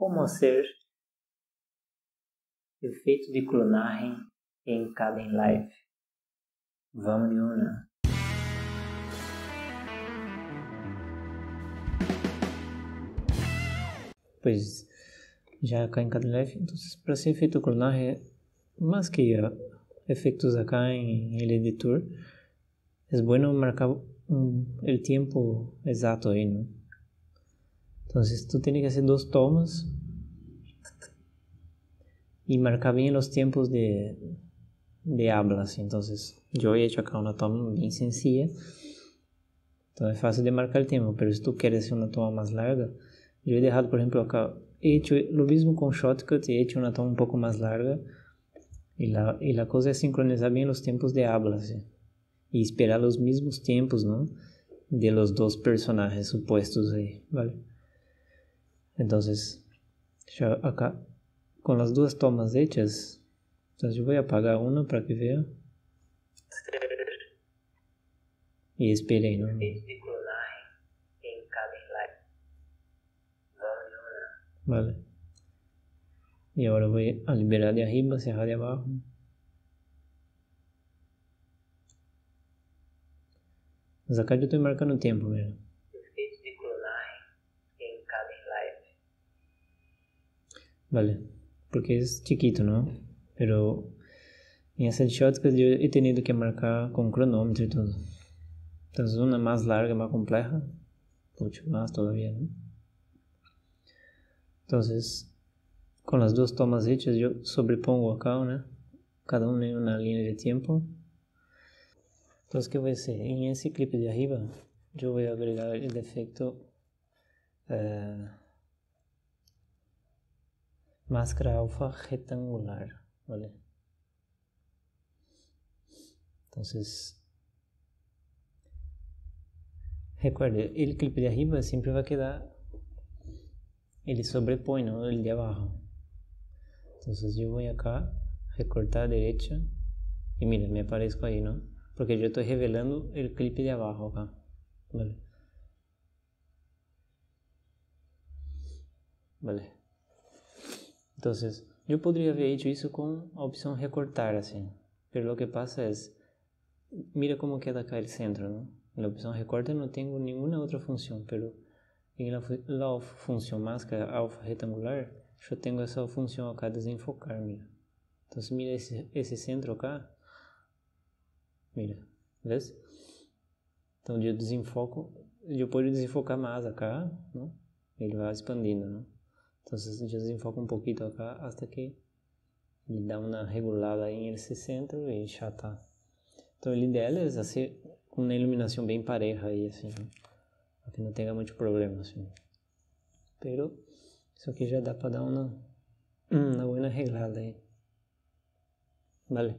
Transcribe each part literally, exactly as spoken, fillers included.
como hacer efeito de clonagem em Kdenlive. Vamos de una. Pues ya acá en Kdenlive, entonces para hacer efecto clonaje, más que efectos acá en el editor, es bueno marcar el tiempo exacto ahí, ¿no? Entonces tú tienes que hacer dos tomas y marcar bien los tiempos de, de hablas. Entonces yo he hecho acá una toma bien sencilla, entonces es fácil de marcar el tiempo, pero si tú quieres hacer una toma más larga, yo he dejado, por ejemplo, acá, he hecho lo mismo con Shotcut, he hecho una toma un poco más larga. Y la, y la cosa es sincronizar bien los tiempos de habla, ¿sí? Y esperar los mismos tiempos, ¿no?, de los dos personajes supuestos ahí, ¿vale? Entonces, ya acá, con las dos tomas hechas, entonces yo voy a apagar una para que vea. Y esperé, ¿no? Vale. Y ahora voy a liberar de arriba, cerrar de abajo. Mas acá yo estoy marcando el tiempo, mira. Efecto de clonaje en Kdenlive. Vale, porque es chiquito, ¿no? Pero en ese shotcut yo he tenido que marcar con cronómetro y todo. Entonces una más larga, más compleja, mucho más todavía, ¿no? Entonces, con las dos tomas hechas, yo sobrepongo acá una, cada una en una línea de tiempo. Entonces, ¿qué voy a hacer? En ese clip de arriba, yo voy a agregar el efecto uh, máscara alfa rectangular, ¿vale? Entonces, recuerde, el clip de arriba siempre va a quedar, ele sobrepõe, ¿no?, el de abajo. Entonces yo voy acá, recortar a derecha y mira, me aparezco ahí, ¿no? Porque yo estoy revelando el clip de abajo acá, ¿vale? Vale. Entonces yo podría haber hecho eso con la opción recortar así, pero lo que pasa es, mira cómo queda acá el centro, ¿no? En la opción recorta no tengo ninguna otra función, pero en la, la función máscara alfa rectangular, yo tengo esa función acá, desenfocar, mira. Entonces mira ese, ese centro acá, mira, ¿ves? Entonces yo desenfoco, yo puedo desenfocar más acá, ¿no? Ele vai expandindo, ¿no? Entonces yo desenfoco un poquito acá hasta que le da una regulada en ese centro y ya está. Entonces el ideal es hacer una iluminación bien pareja ahí, así, ¿no?, que no tenga mucho problema, ¿sí? Pero eso aquí ya da para dar una, una buena arreglada ahí, vale.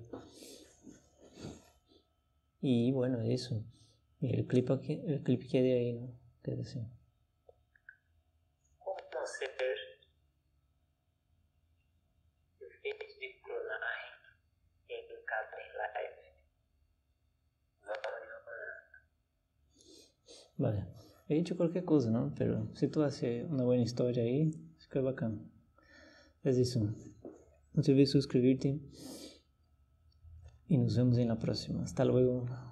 Y bueno, eso, y el clip aquí, el clip que de ahí, ¿no? ¿Qué decir? ¿Cómo hacer efectos de clonaje en Kdenlive? Vale. He hecho cualquier cosa, ¿no? Pero si tú haces una buena historia ahí, es que es bacana. Es eso. No te olvides suscribirte y nos vemos en la próxima. Hasta luego.